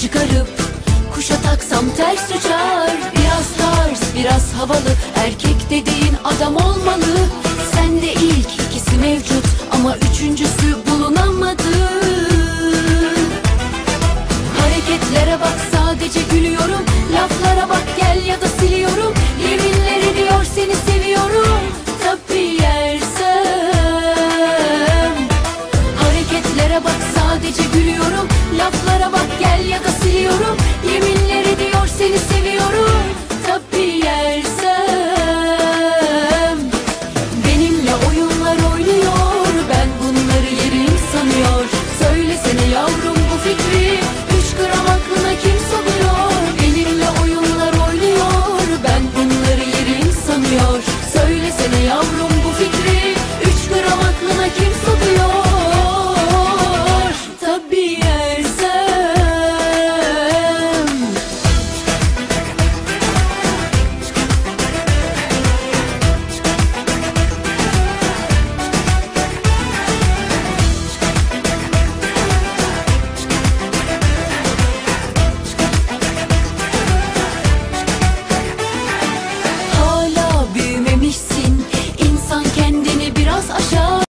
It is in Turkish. Çıkarıp kuşa taksam ters uçar. Biraz tarz, biraz havalı, erkek dediğin adam olmalı. Sende ilk ikisi mevcut ama üçüncüsü bulunamadı. Hareketlere bak, sadece gülüyorum. Laflara bak, gel ya da siliyorum.